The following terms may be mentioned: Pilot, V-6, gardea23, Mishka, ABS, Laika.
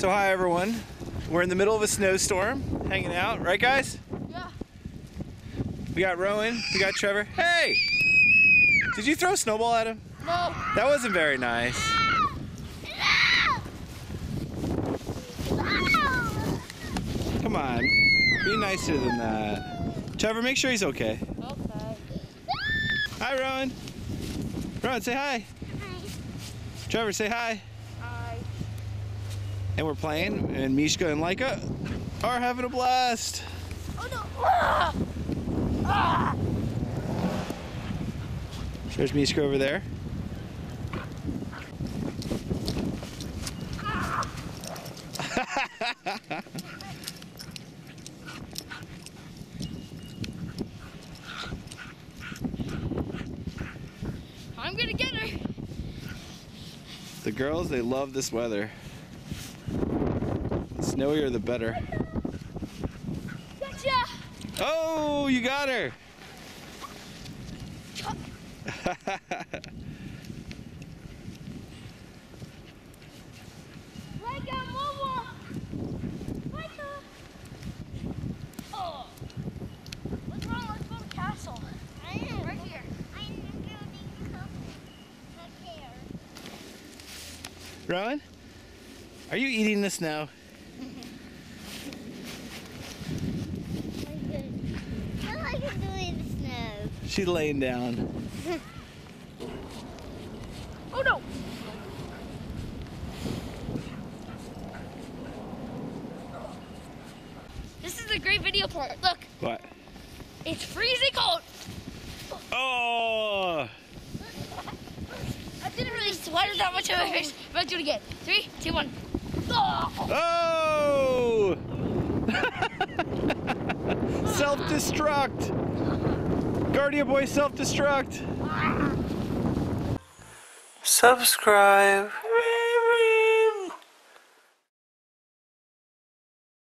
So hi everyone, we're in the middle of a snowstorm, hanging out, right guys? Yeah. We got Rowan, we got Trevor. Hey! Did you throw a snowball at him? No. That wasn't very nice. Come on, be nicer than that. Trevor, make sure he's okay. Okay. Hi Rowan. Rowan, say hi. Hi. Trevor, say hi. And we're playing, and Mishka and Laika are having a blast. Oh no! Ah! Ah! There's Mishka over there. Ah. I'm gonna get her. The girls, they love this weather. Snowier the better. Gotcha. Oh, you got her. Oh. What's wrong? Let's build a castle. I am right here. I am building a castle. Right there. Rowan, are you eating this now? She's laying down. Oh no! This is the great video part. Look. What? It's freezing cold. Oh! I didn't really sweat that much on my face. I'm gonna do it again. 3, 2, 1. Oh! Self-destruct. Gardea boy, self-destruct. Subscribe.